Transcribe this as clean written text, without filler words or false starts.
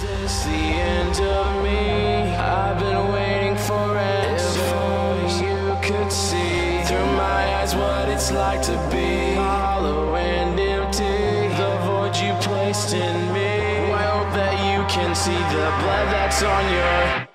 Is this the end of me? I've been waiting for answers. If only you could see through my eyes what it's like to be hollow and empty. The void you placed in me. I hope that you can see the blood that's on your